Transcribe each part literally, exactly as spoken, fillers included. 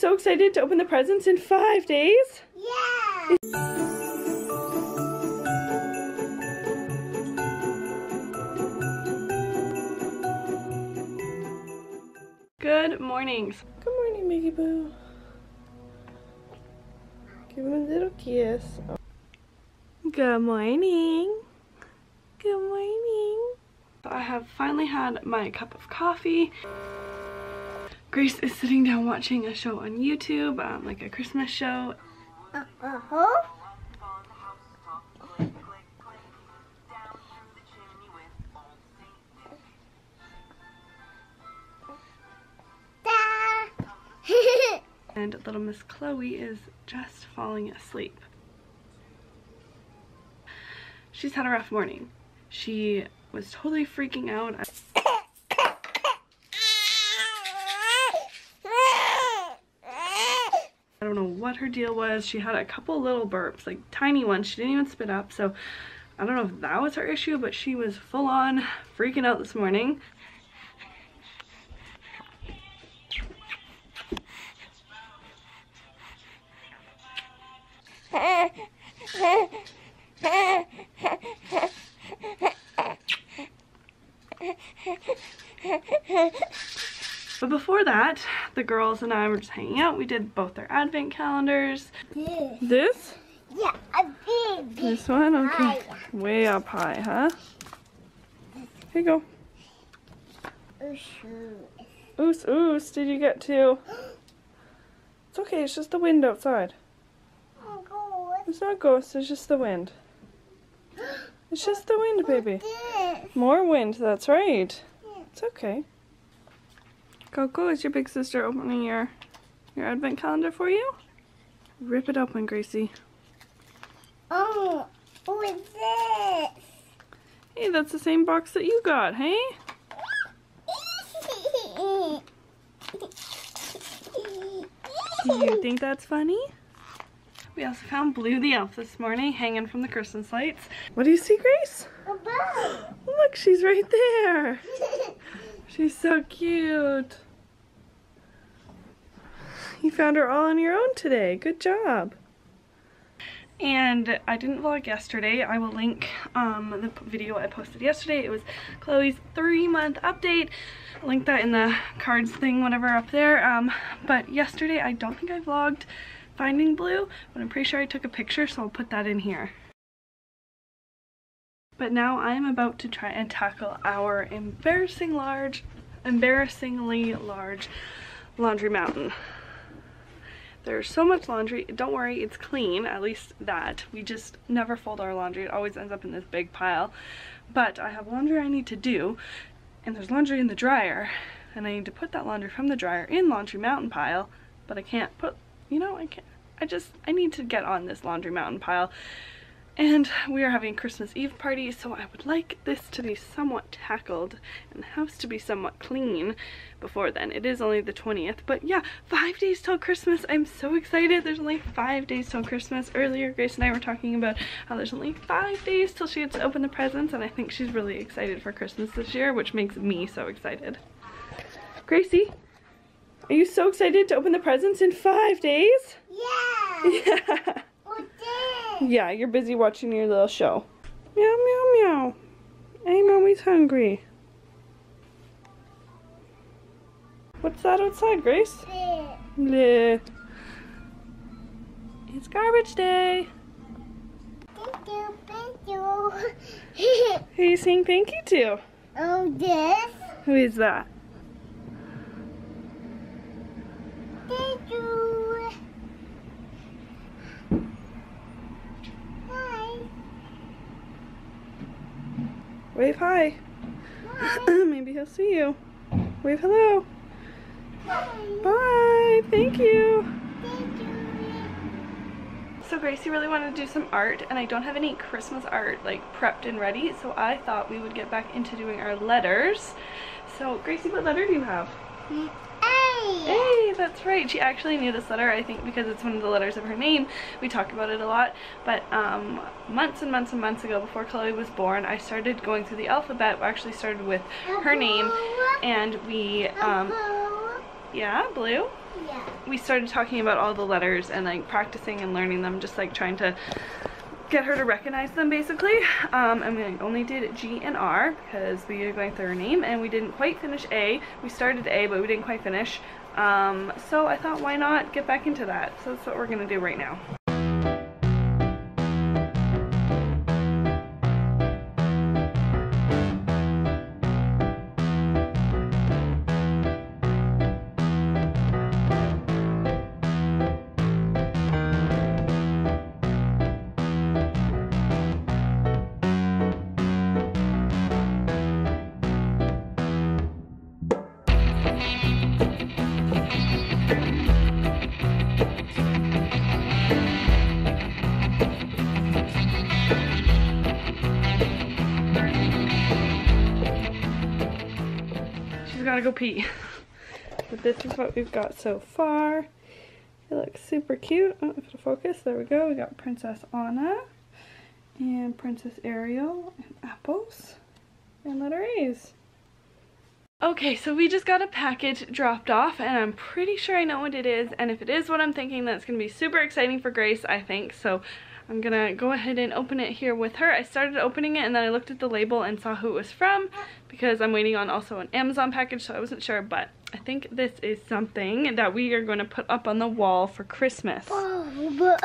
so excited to open the presents in five days? Yeah! Good morning. Good morning, Miggy Boo. Give him a little kiss. Good morning. Good morning. I have finally had my cup of coffee. Grace is sitting down watching a show on YouTube, um, like a Christmas show. Uh-huh. And little Miss Chloe is just falling asleep. She's had a rough morning. She was totally freaking out. I don't know what her deal was. She had a couple little burps, like tiny ones. She didn't even spit up, so I don't know if that was her issue, but she was full on freaking out this morning. But before that, the girls and I were just hanging out. We did both their advent calendars. This? This? Yeah, a big, big This one? Okay. High. Way up high, huh? Here you go. Oos, oos. Oos, oos. Did you get to? It's okay, it's just the wind outside. Oh, ghost. It's not ghosts, it's just the wind. It's just the wind, baby. More wind, that's right. Yeah. It's okay. Coco, is your big sister opening your, your advent calendar for you? Rip it open, Gracie. Oh, what's this? Hey, that's the same box that you got, hey? Do you think that's funny? We also found Blue the elf this morning, hanging from the Christmas lights. What do you see, Grace? A bow. Look, she's right there. She's so cute. You found her all on your own today. Good job. And I didn't vlog yesterday. I will link um, the video I posted yesterday. It was Chloe's three-month update. I'll link that in the cards thing, whatever, up there. Um, but yesterday, I don't think I vlogged finding Blue, but I'm pretty sure I took a picture, so I'll put that in here. But now I'm about to try and tackle our embarrassing large, embarrassingly large laundry mountain. There's so much laundry. Don't worry, it's clean, at least that. We just never fold our laundry. It always ends up in this big pile. But I have laundry I need to do, and there's laundry in the dryer, and I need to put that laundry from the dryer in laundry mountain pile, but I can't put, you know, I can't, I just, I need to get on this laundry mountain pile. And we are having a Christmas Eve party, so I would like this to be somewhat tackled and the house to be somewhat clean before then. It is only the twentieth, but yeah, five days till Christmas. I'm so excited. There's only five days till Christmas. Earlier, Grace and I were talking about how there's only five days till she gets to open the presents, and I think she's really excited for Christmas this year, which makes me so excited. Gracie, are you so excited to open the presents in five days? Yeah! Yeah! Yeah, you're busy watching your little show. Meow, meow, meow. I'm always hungry. What's that outside, Grace? Bleh. Bleh. It's garbage day. Thank you, thank you. Who are you saying thank you to? Oh, this. Who is that? Thank you. Wave hi. Hi. Maybe he'll see you. Wave hello. Hi. Bye. Thank you. Thank you. So Gracie really wanted to do some art, and I don't have any Christmas art like prepped and ready, so I thought we would get back into doing our letters. So Gracie, what letter do you have? Mm. Hey, that's right. She actually knew this letter, I think, because it's one of the letters of her name. We talk about it a lot, but um, months and months and months ago, before Chloe was born, I started going through the alphabet. We actually started with her name, and we, um, yeah, Blue. Yeah. We started talking about all the letters and like practicing and learning them, just like trying to get her to recognize them basically. Um, and we only did G and R because we are going through her name, and we didn't quite finish A. We started A, but we didn't quite finish. Um, so I thought, why not get back into that? So that's what we're gonna do right now. Gotta go pee. But this is what we've got so far. It looks super cute. Oh, if it'll focus, there we go. We got Princess Anna and Princess Ariel and apples and letter A's. Okay, so we just got a package dropped off, and I'm pretty sure I know what it is, and if it is what I'm thinking, that's gonna be super exciting for Grace, I think. So I'm gonna go ahead and open it here with her. I started opening it and then I looked at the label and saw who it was from, because I'm waiting on also an Amazon package, so I wasn't sure, but I think this is something that we are gonna put up on the wall for Christmas. Oh,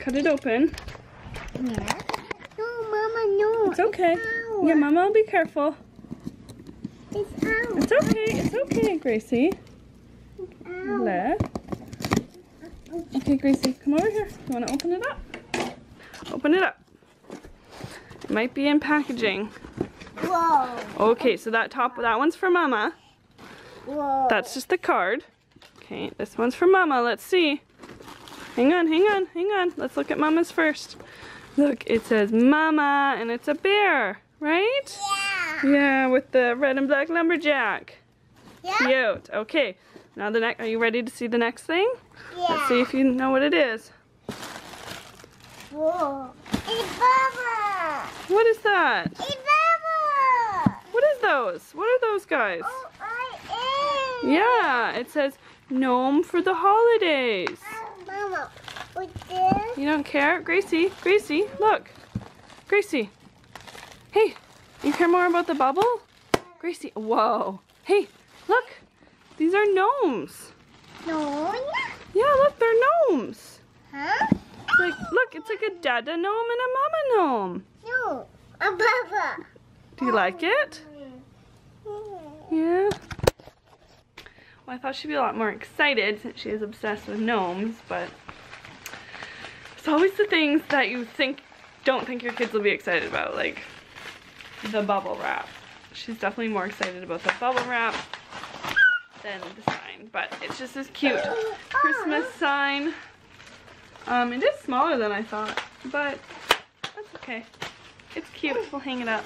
cut it open. Yeah. No, Mama, no. It's okay. It's yeah, Mama will be careful. It's out. It's okay, it's okay, Gracie. It's out. Left. Okay, Gracie, come over here. You want to open it up? Open it up. It might be in packaging. Whoa. Okay, so that top, that one's for Mama. Whoa. That's just the card. Okay, this one's for Mama. Let's see. Hang on, hang on, hang on. Let's look at Mama's first. Look, it says Mama, and it's a bear, right? Yeah. Yeah, with the red and black lumberjack. Yeah. Cute. Okay. Now the next, are you ready to see the next thing? Yeah. Let's see if you know what it is. Whoa. It's Bubba! What is that? It's Bubba! What is those? What are those guys? Oh, I am. Yeah, it says Gnome for the Holidays. Uh, Mama, what's this? You don't care? Gracie, Gracie, look. Gracie. Hey, you care more about the bubble? Gracie, whoa. Hey, look. These are gnomes. Gnome? Yeah, look, they're gnomes. Huh? It's like, look, it's like a Dada gnome and a Mama gnome. No, a Baba. Do you like it? Yeah. Well, I thought she'd be a lot more excited since she is obsessed with gnomes, but it's always the things that you think don't think your kids will be excited about, like the bubble wrap. She's definitely more excited about the bubble wrap than the sign, but it's just this cute Christmas sign. Um, it is smaller than I thought, but that's okay. It's cute. We'll hang it up.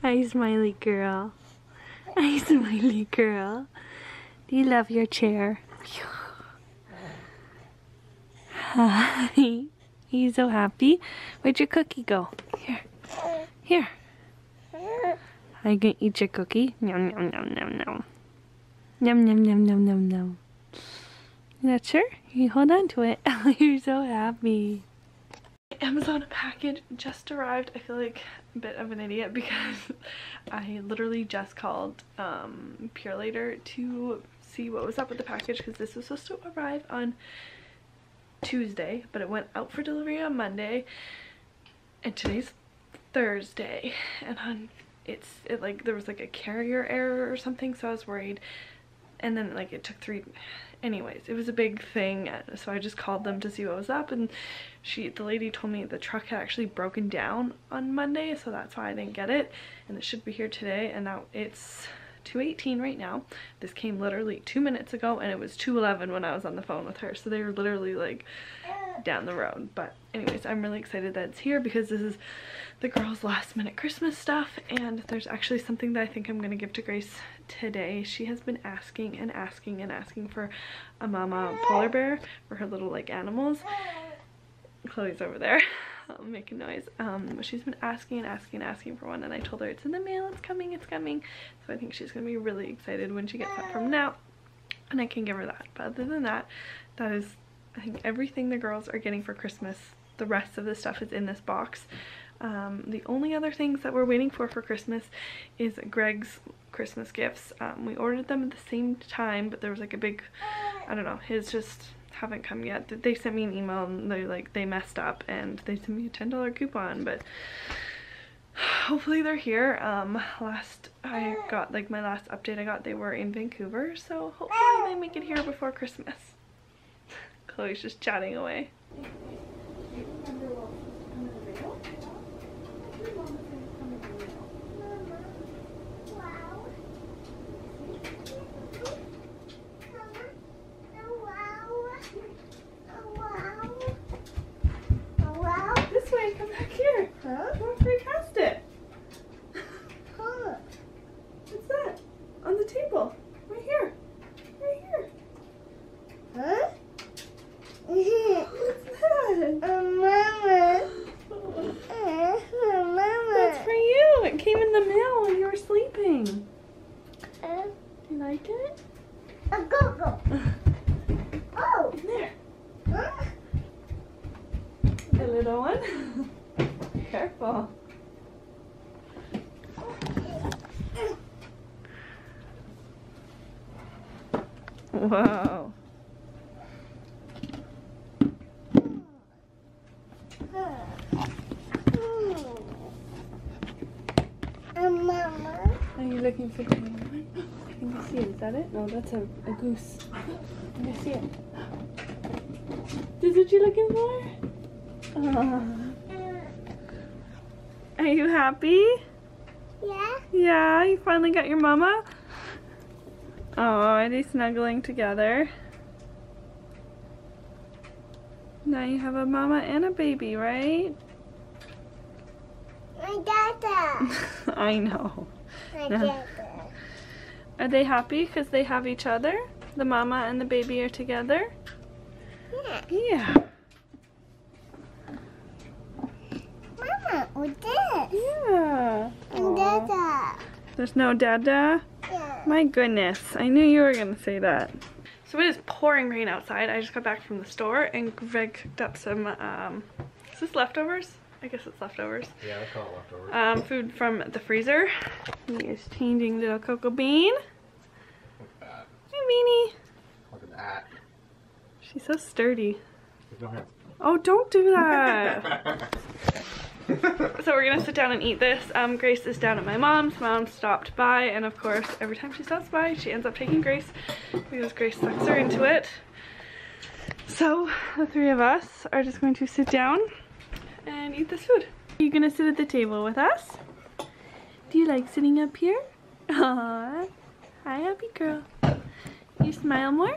Hi, smiley girl. Hi, smiley girl. Do you love your chair? Hi. Are you so happy? Where'd your cookie go? Here. Here. Are you gonna eat your cookie? Nom, nom, nom, nom, nom. Nom, nom, nom, nom, nom, nom. You not sure? You hold on to it. You're so happy. Amazon package just arrived. I feel like a bit of an idiot because I literally just called um, PureLater to see what was up with the package, because this was supposed to arrive on Tuesday, but it went out for delivery on Monday, and today's Thursday, and on it's it like there was like a carrier error or something, so I was worried, and then like it took three. Anyways, it was a big thing, so I just called them to see what was up, and she, the lady told me the truck had actually broken down on Monday, so that's why I didn't get it, and it should be here today, and now it's two eighteen right now. This came literally two minutes ago, and it was two eleven when I was on the phone with her, so they were literally like down the road. But anyways, I'm really excited that it's here because this is the girls' last minute Christmas stuff, and there's actually something that I think I'm going to give to Grace today. She has been asking and asking and asking for a mama polar bear for her little like animals. Chloe's over there making noise. Um, she's been asking and asking and asking for one, and I told her it's in the mail, it's coming, it's coming. So I think she's going to be really excited when she gets that from now, and I can give her that. But other than that, that is, I think, everything the girls are getting for Christmas. The rest of the stuff is in this box. Um, the only other things that we're waiting for for Christmas is Greg's Christmas gifts. Um, we ordered them at the same time, but there was like a big, I don't know, his just haven't come yet. They sent me an email and they like they messed up, and they sent me a ten dollar coupon, but hopefully they're here. Um, last I got, like my last update I got, they were in Vancouver, so hopefully they make it here before Christmas. Chloe's just chatting away. Careful. Whoa. And Mama. Are you looking for the other one? I think I see it. Is that it? No, that's a, a goose. I think I see it. Is what you're looking for? Oh. Are you happy? Yeah. Yeah, you finally got your mama? Oh, are they snuggling together? Now you have a mama and a baby, right? My dada. I know. My now, dada. Are they happy because they have each other? The mama and the baby are together? Yeah. Yeah. With this. Yeah. And dada. There's no dada? Yeah. My goodness. I knew you were going to say that. So it is pouring rain outside. I just got back from the store, and Greg cooked up some, um, is this leftovers? I guess it's leftovers. Yeah, I call it leftovers. Um, food from the freezer. He is changing little Cocoa Bean. Look at that. Hey, Beanie. Look at that. She's so sturdy. No hands. Oh, don't do that. So we're gonna sit down and eat this. Um, Grace is down at my mom's. Mom stopped by, and of course, every time she stops by, she ends up taking Grace because Grace sucks her into it. So the three of us are just going to sit down and eat this food. Are you gonna sit at the table with us? Do you like sitting up here? Aww. Hi, happy girl. You smile more?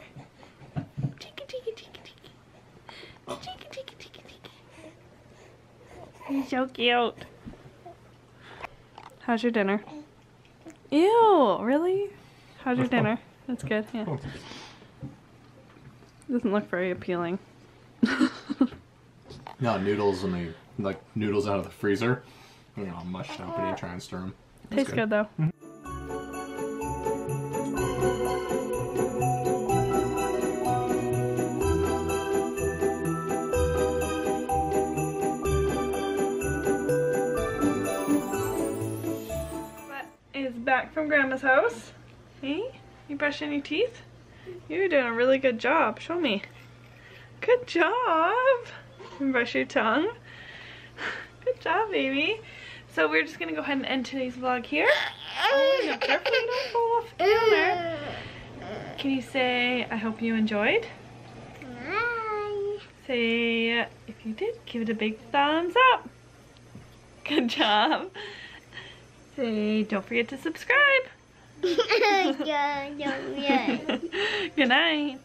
Cheeky, cheeky, cheeky, cheeky. Cheeky, cheeky, cheeky. He's so cute. How's your dinner? Ew, really? How's your dinner? That's good, yeah. Doesn't look very appealing. No, noodles and they, like, noodles out of the freezer. You know, mushed up and you try and stir them. That's Tastes good, good though. Mm-hmm. Back from Grandma's house. Hey, you brush any teeth? You're doing a really good job. Show me. Good job. And brush your tongue. Good job, baby. So we're just gonna go ahead and end today's vlog here. Oh, no, carefully don't fall off the camera. Can you say I hope you enjoyed? Bye. Say if you did, give it a big thumbs up. Good job. Say, don't forget to subscribe. Good night.